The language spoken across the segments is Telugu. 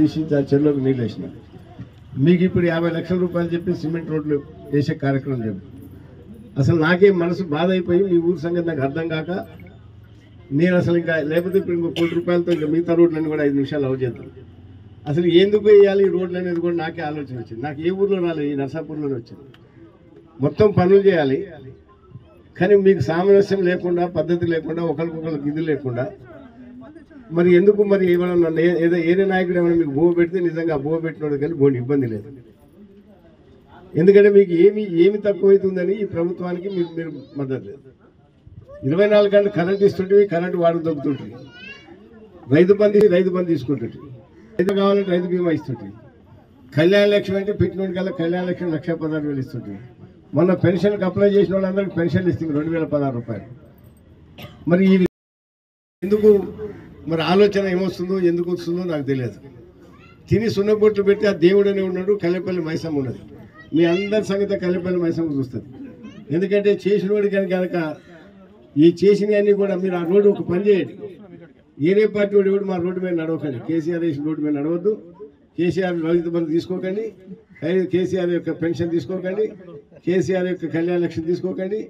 दिवसी चलो नीलेश मीकिपड़ 50 लक्षल रूपये सिमेंट रोड वैसे कार्यक्रम से असल नाके मन बाधई मी ऊर संगति ना अर्थं काका నేను అసలు ఇంకా లేకపోతే ఇప్పుడు ఇంకో 1 రూపాయలతో ఇంకా మిగతా రోడ్లను కూడా 5 నిమిషాలు అవజేద్దాం. అసలు ఎందుకు వేయాలి ఈ రోడ్లు అనేది కూడా నాకే ఆలోచన వచ్చింది. నాకు ఏ ఊర్లో రాలే, ఈ నర్సాపూర్లోనే వచ్చింది. మొత్తం పనులు చేయాలి కానీ మీకు సామరస్యం లేకుండా, పద్ధతి లేకుండా, ఒకరికొకరికి ఇది లేకుండా మరి ఎందుకు మరి ఏమైనా ఏదో ఏరే నాయకుడు ఏమైనా మీకు బోవ పెడితే నిజంగా బోవ పెట్టినోడు కానీ బోని ఇబ్బంది లేదు. ఎందుకంటే మీకు ఏమి తక్కువైతుందని ఈ ప్రభుత్వానికి మీరు మద్దతు లేదు. 24 గంటలు కరెంట్ ఇస్తుంటే కరెంటు వాడు దొబ్బుతుంటుంది. రైతు బంధు తీసుకుంటుంటే రైతు కావాలంటే రైతు బీమా ఇస్తుంటే కళ్యాణ లక్ష్యం అంటే పెట్టినోడి కల్లా కళ్యాణ లక్ష్యం 1,16,000 ఇస్తుంటే మొన్న పెన్షన్కి అప్లై చేసిన వాళ్ళందరికీ పెన్షన్లు ఇస్తుంది 2,016 రూపాయలు. మరి ఈ ఎందుకు మరి ఆలోచన ఏమొస్తుందో ఎందుకు వస్తుందో నాకు తెలియదు. తిని సున్నబొట్లు పెట్టి ఆ దేవుడు అనే ఉన్నాడు. కల్లెపల్లి మైసమ్మ ఉన్నది, మీ అందరి సంగతి కల్లెపల్లి మైసమ్మ చూస్తుంది. ఎందుకంటే చేసినోడి కనుక ఈ చేసినవన్నీ కూడా మీరు ఆ రోడ్డు ఒక పని చేయండి. ఏరే పార్టీ వాడు ఎవడు మా రోడ్డు మీద నడవకండి. కేసీఆర్ వేసిన రోడ్డు మీద నడవద్దు. కేసీఆర్ రైతు బంధు తీసుకోకండి. కేసీఆర్ యొక్క పెన్షన్ తీసుకోకండి. కేసీఆర్ యొక్క కళ్యాణ లక్ష్యం తీసుకోకండి.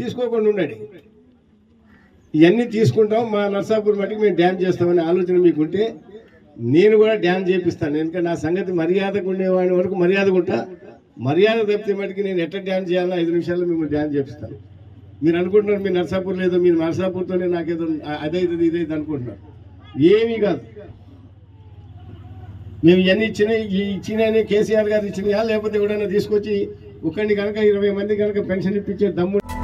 తీసుకోకుండా ఉండండి. ఇవన్నీ తీసుకుంటాం. మా నర్సాపూర్ మట్టికి మేము డ్యామ్ చేస్తామనే ఆలోచన మీకుంటే నేను కూడా డ్యామ్ చేపిస్తాను. ఎందుకంటే నా సంగతి మర్యాదకు ఉండేవాడి వరకు మర్యాదగా ఉంటా. మర్యాద తప్పితే మట్టికి నేను ఎట్లా డ్యామ్ చేయాలో 5 నిమిషాల్లో మిమ్మల్ని డ్యామ్ చేపిస్తాను. మీరు అనుకుంటున్నారు మీ నర్సాపూర్ లేదో, మీరు నర్సాపూర్తోనే నాకేదో అదైతుంది ఇదైతే అనుకుంటున్నారు. ఏమీ కాదు. మేము ఇవన్నీ ఇచ్చినాయని కేసీఆర్ గారు ఇచ్చినాయా, లేకపోతే ఎవడైనా తీసుకొచ్చి ఒకరిని కనుక 20 మంది కనుక పెన్షన్ ఇప్పించే దమ్ము